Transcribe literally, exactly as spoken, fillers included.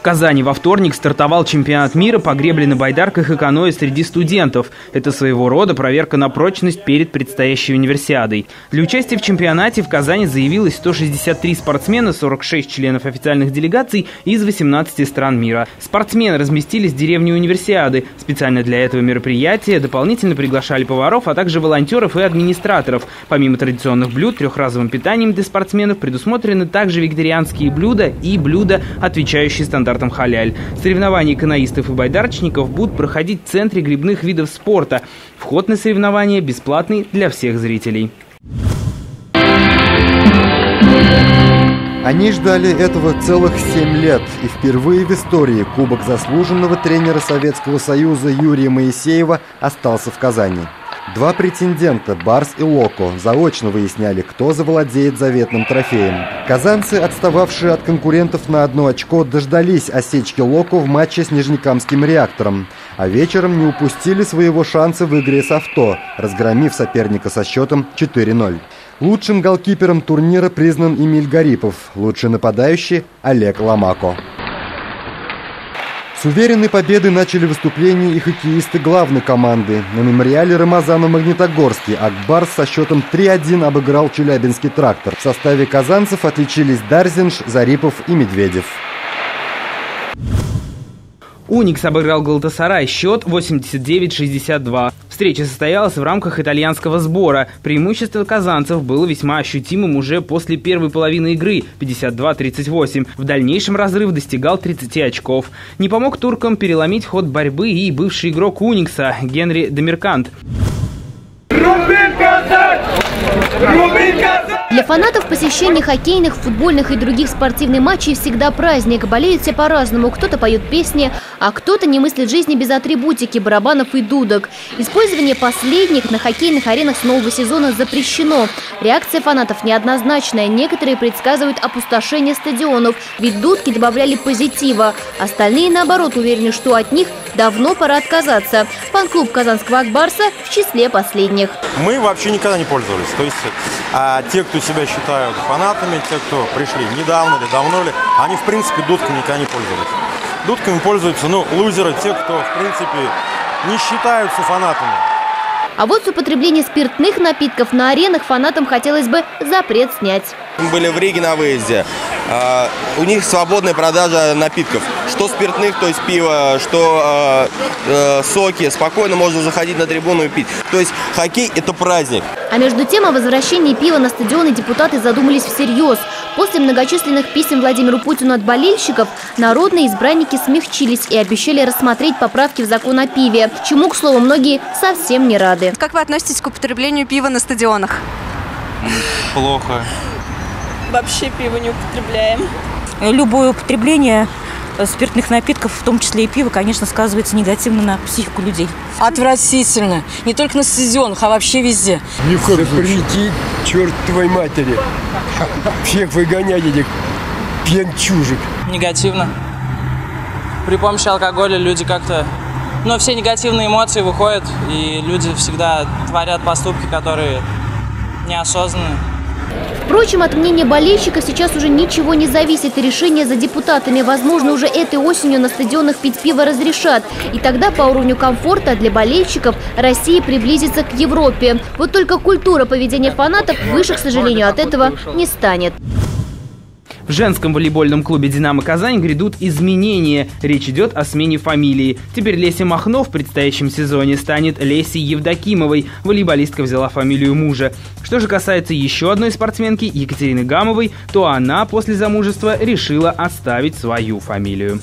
В Казани во вторник стартовал чемпионат мира по гребле на байдарках и каноэ среди студентов. Это своего рода проверка на прочность перед предстоящей универсиадой. Для участия в чемпионате в Казани заявилось сто шестьдесят три спортсмена, сорок шесть членов официальных делегаций из восемнадцати стран мира. Спортсмены разместились в деревне универсиады. Специально для этого мероприятия дополнительно приглашали поваров, а также волонтеров и администраторов. Помимо традиционных блюд трехразовым питанием для спортсменов предусмотрены также вегетарианские блюда и блюда, отвечающие стандартам халяль. Соревнования каноистов и байдарочников будут проходить в Центре гребных видов спорта. Вход на соревнования бесплатный для всех зрителей. Они ждали этого целых семь лет. И впервые в истории Кубок заслуженного тренера Советского Союза Юрия Моисеева остался в Казани. Два претендента, Барс и Локо, заочно выясняли, кто завладеет заветным трофеем. Казанцы, отстававшие от конкурентов на одно очко, дождались осечки Локо в матче с Нижнекамским реактором. А вечером не упустили своего шанса в игре с авто, разгромив соперника со счетом четыре ноль. Лучшим голкипером турнира признан Эмиль Гарипов, лучший нападающий Олег Ломако. С уверенной победы начали выступление и хоккеисты главной команды. На мемориале Рамазана в Магнитогорске Ак Барс со счетом три один обыграл Челябинский трактор. В составе казанцев отличились Дарзинш, Зарипов и Медведев. Уникс обыграл Галатасарай, счет восемьдесят девять шестьдесят два. Встреча состоялась в рамках итальянского сбора. Преимущество казанцев было весьма ощутимым уже после первой половины игры – пятьдесят два тридцать восемь. В дальнейшем разрыв достигал тридцати очков. Не помог туркам переломить ход борьбы и бывший игрок Уникса Генри Демиркант. Для фанатов посещение хоккейных, футбольных и других спортивных матчей всегда праздник. Болеют все по-разному. Кто-то поет песни, а кто-то не мыслит жизни без атрибутики, барабанов и дудок. Использование последних на хоккейных аренах с нового сезона запрещено. Реакция фанатов неоднозначная. Некоторые предсказывают опустошение стадионов, ведь дудки добавляли позитива. Остальные, наоборот, уверены, что от них давно пора отказаться. Фан-клуб Казанского Акбарса в числе последних. Мы вообще никогда не пользовались. То есть а, те, кто себя считают фанатами, те, кто пришли недавно или давно ли, они, в принципе, дудками никогда не пользовались. Дудками пользуются, ну, лузеры, те, кто, в принципе, не считаются фанатами. А вот с употреблением спиртных напитков на аренах фанатам хотелось бы запрет снять. Мы были в Риге на выезде. А, у них свободная продажа напитков. Что спиртных, то есть пиво, что а, а, соки. Спокойно можно заходить на трибуну и пить. То есть хоккей – это праздник. А между тем о возвращении пива на стадионы депутаты задумались всерьез. После многочисленных писем Владимиру Путину от болельщиков народные избранники смягчились и обещали рассмотреть поправки в закон о пиве, чему, к слову, многие совсем не рады. Как вы относитесь к употреблению пива на стадионах? Плохо. Вообще пиво не употребляем. Любое употребление спиртных напитков, в том числе и пива, конечно, сказывается негативно на психику людей. Отвратительно. Не только на стадионах, а вообще везде. Не в коем случае. Запрети, черт твоей матери. Всех выгонять этих пьянчужек. Негативно. При помощи алкоголя люди как-то... Но все негативные эмоции выходят, и люди всегда творят поступки, которые неосознанные. Впрочем, от мнения болельщиков сейчас уже ничего не зависит, и решение за депутатами. Возможно, уже этой осенью на стадионах пить пиво разрешат. И тогда по уровню комфорта для болельщиков Россия приблизится к Европе. Вот только культура поведения фанатов выше, к сожалению, от этого не станет. В женском волейбольном клубе «Динамо Казань» грядут изменения. Речь идет о смене фамилии. Теперь Леся Махно в предстоящем сезоне станет Лесей Евдокимовой. Волейболистка взяла фамилию мужа. Что же касается еще одной спортсменки, Екатерины Гамовой, то она после замужества решила оставить свою фамилию.